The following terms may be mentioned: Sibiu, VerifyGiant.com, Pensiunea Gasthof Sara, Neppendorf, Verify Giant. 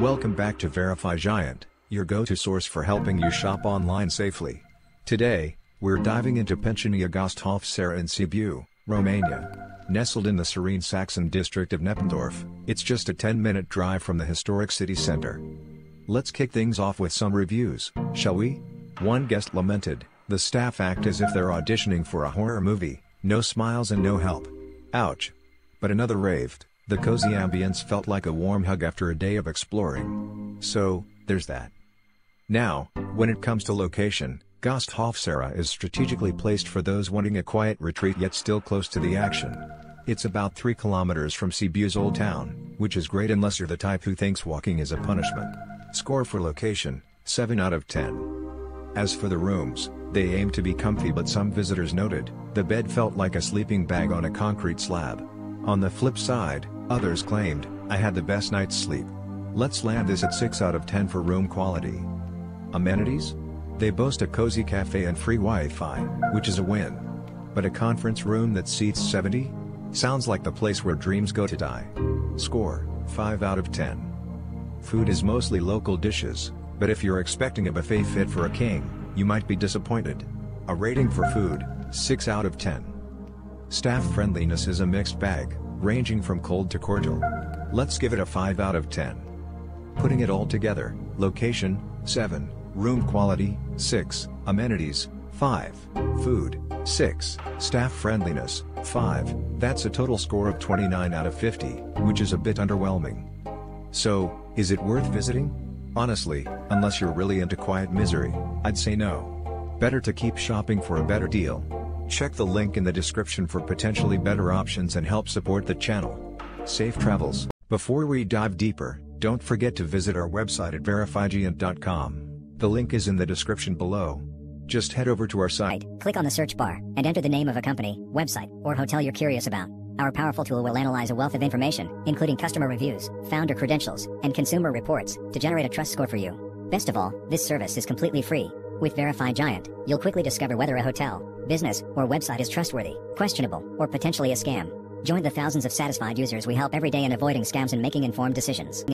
Welcome back to Verify Giant, your go-to source for helping you shop online safely. Today, we're diving into Pensiunea Gasthof Sara in Sibiu, Romania. Nestled in the serene Saxon district of Neppendorf, it's just a 10-minute drive from the historic city center. Let's kick things off with some reviews, shall we? One guest lamented, "The staff act as if they're auditioning for a horror movie, no smiles and no help. Ouch." But another raved, "The cozy ambience felt like a warm hug after a day of exploring." So, there's that. Now, when it comes to location, Gasthof Sara is strategically placed for those wanting a quiet retreat yet still close to the action. It's about 3 kilometers from Sibiu's old town, which is great unless you're the type who thinks walking is a punishment. Score for location, 7 out of 10. As for the rooms, they aim to be comfy, but some visitors noted, the bed felt like a sleeping bag on a concrete slab. On the flip side, others claimed, "I had the best night's sleep." Let's land this at 6 out of 10 for room quality. Amenities? They boast a cozy cafe and free Wi-Fi, which is a win. But a conference room that seats 70? Sounds like the place where dreams go to die. Score, 5 out of 10. Food is mostly local dishes, but if you're expecting a buffet fit for a king, you might be disappointed. A rating for food, 6 out of 10. Staff friendliness is a mixed bag, ranging from cold to cordial. Let's give it a 5 out of 10. Putting it all together, location, 7. Room quality, 6, amenities, 5, food, 6, staff friendliness, 5, that's a total score of 29 out of 50, which is a bit underwhelming. So, is it worth visiting? Honestly, unless you're really into quiet misery, I'd say no. Better to keep shopping for a better deal. Check the link in the description for potentially better options and help support the channel. Safe travels. Before we dive deeper, don't forget to visit our website at VerifyGiant.com. The link is in the description below. Just head over to our site, click on the search bar, and enter the name of a company, website, or hotel you're curious about. Our powerful tool will analyze a wealth of information, including customer reviews, founder credentials, and consumer reports, to generate a trust score for you. Best of all, this service is completely free. With Verify Giant, you'll quickly discover whether a hotel, business, or website is trustworthy, questionable, or potentially a scam. Join the thousands of satisfied users we help every day in avoiding scams and making informed decisions.